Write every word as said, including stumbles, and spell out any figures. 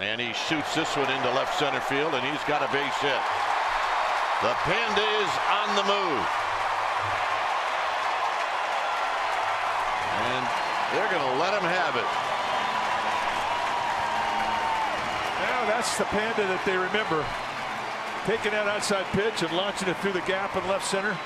And he shoots this one into left center field, and he's got a base hit. The Panda is on the move. And they're going to let him have it. Now that's the Panda that they remember. Taking that outside pitch and launching it through the gap in left center.